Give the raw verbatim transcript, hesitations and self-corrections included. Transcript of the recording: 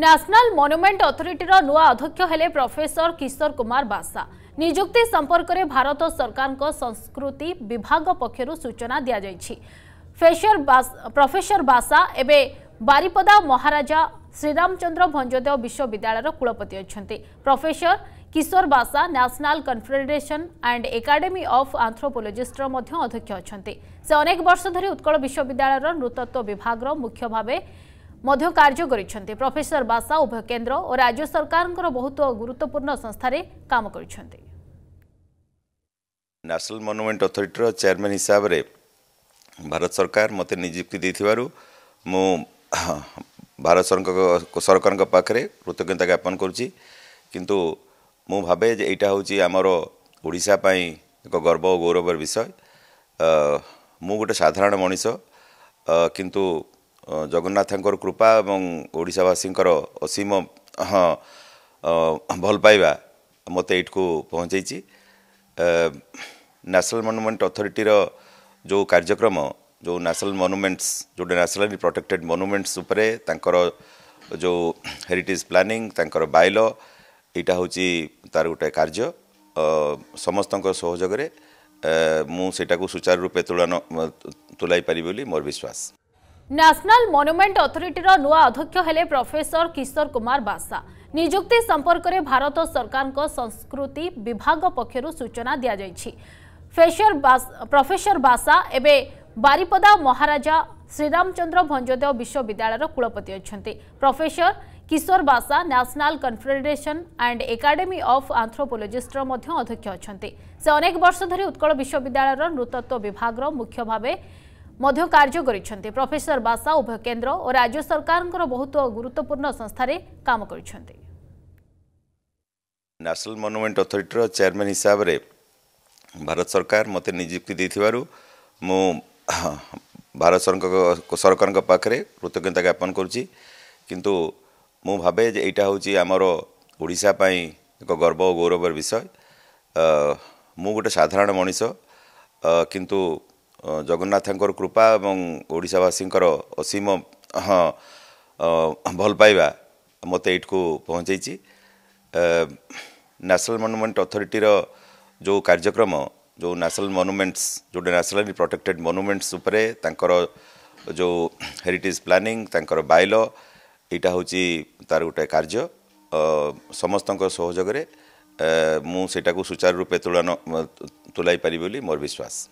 National monument ଅଥରିଟିର ନୂଆ ଅଧ୍ୟକ୍ଷ ହେଲେ ପ୍ରଫେସର କିଶୋର କୁମାର ବାସା। ନିଯୁକ୍ତି ସମ୍ପର୍କରେ ଭାରତ ସରକାରଙ୍କ ସଂସ୍କୃତି ବିଭାଗ ପକ୍ଷରୁ ସୂଚନା ଦିଆଯାଇଛି। ପ୍ରଫେସର ବାସା ଏବେ ବାରିପଦା ମହାରାଜା ଶ୍ରୀରାମଚନ୍ଦ୍ର ଭଞ୍ଜଦେବ ବିଶ୍ୱବିଦ୍ୟାଳୟର କୁଳପତି ଅଛନ୍ତି। Professor Kishore Basa national confederation and academy of ଆନ୍ଥ୍ରୋପୋଲୋଜିଷ୍ଟର ମଧ୍ୟ ଅଧ୍ୟକ୍ଷ ଅଛନ୍ତି। ସେ ଅନେକ ବର୍ଷ ଧରି ଉତ୍କଳ ବିଶ୍ୱବିଦ୍ୟାଳୟର ନୃତତ୍ତ୍ୱ ବିଭାଗର ମୁଖ୍ୟ ଭାବେ मध्य कार्य करिसेंते। प्रोफेसर बासा उभय केंद्र और राज्य सरकार बहुत गुरुत्वपूर्ण संस्थारे काम करिसेंते। नेशनल मॉन्यूमेंट अथॉरिटी चेयरमैन हिसाब रे भारत सरकार मत नियुक्ति देथिवारु मु भारत सरकार सरकार पाखरे कृतज्ञता ज्ञापन करुची। किंतु मु भाबे जे एटा होची हमरो ओडिसा पई एक गर्व और गौरवर विषय। मु गोटे साधारण मनीष किंतु जगन्नाथंकर कृपा एवं ओडिशावासींकर असीम भल पाइबा मत एठकू पहुँचेची। नेशनल मॉन्यूमेंट अथॉरिटी जो कार्यक्रम जो नेशनल मॉन्यूमेंट्स जो नेशनली प्रोटेक्टेड मॉन्यूमेंट्स उपरे तांकर जो हेरिटेज प्लानिंग तांकर बायलॉ एटा होची तार गोटे कार्य समस्तंकर सहयोग रे मु सेटाकू सुचारू रूपे तुलन तुलाई पारि बोली मोर विश्वास। नेशनल मॉन्यूमेंट अथॉरिटी नूआ अध्यक्ष हेले प्रोफेसर किशोर कुमार बासा। नियुक्ति संपर्क में भारत सरकार संस्कृति विभाग पक्षर सूचना दि जाएगी। प्रोफेसर बासा एबे बारिपदा महाराजा श्रीरामचंद्र भंजदेव विश्वविद्यालय कुलपति अच्छे। Professor Kishore Basa national confederation and academy of anthropologist अध्यक्ष अच्छे। से अनेक वर्ष धरी उत्कल विश्वविद्यालय नृतत्व विभाग मुख्य भावे मध्य कार्य करिसेंते। प्रोफेसर बासा उभय केंद्र और राज्य सरकार बहुत गुरुत्वपूर्ण संस्थारे काम करिसेंते। नेशनल मॉन्यूमेंट अथॉरिटी चेयरमैन हिसाब रे भारत सरकार मत नियुक्ति देथिवारु मु भारत सरकार सरकार पाखरे कृतज्ञता ज्ञापन करुची। किंतु मु भाबे जे एटा होची हमरो ओडिसा पई एक गर्व और गौरवर विषय। मु गोटे साधारण मनीष किंतु जगन्नाथंकर कृपा एवं ओडिशावासींकर असीम भल पाइबा मत एठकू पहुँचेची। नेशनल मॉन्यूमेंट अथॉरिटी जो कार्यक्रम जो नेशनल मॉन्यूमेंट्स जो नेशनली प्रोटेक्टेड मॉन्यूमेंट्स उपरे तांकर जो हेरिटेज प्लानिंग तांकर बायलॉ एटा होची तार गोटे कार्य समस्तंकर सहयोग रे मु सेटाकू सुचारू रूपे तुलन तुलाई पारि बोली मोर विश्वास।